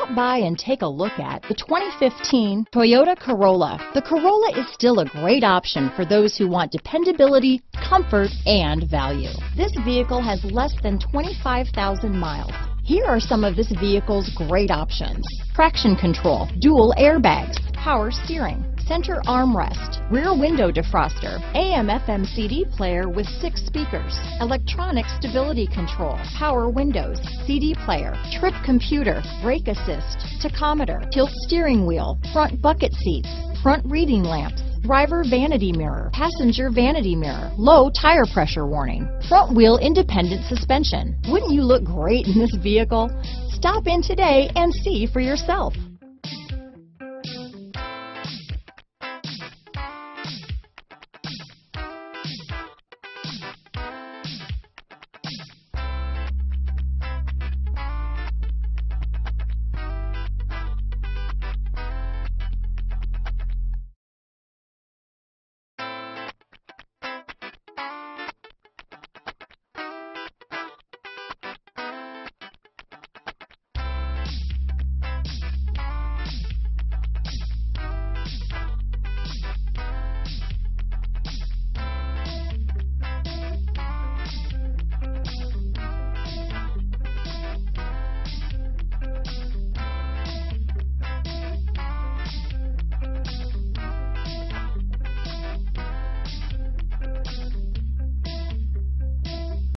Stop by and take a look at the 2015 Toyota Corolla. The Corolla is still a great option for those who want dependability, comfort, and value. This vehicle has less than 25,000 miles. Here are some of this vehicle's great options: traction control, dual airbags, power steering, center armrest, rear window defroster, AM/FM CD player with 6 speakers, electronic stability control, power windows, CD player, trip computer, brake assist, tachometer, tilt steering wheel, front bucket seats, front reading lamps, driver vanity mirror, passenger vanity mirror, low tire pressure warning, front wheel independent suspension. Wouldn't you look great in this vehicle? Stop in today and see for yourself.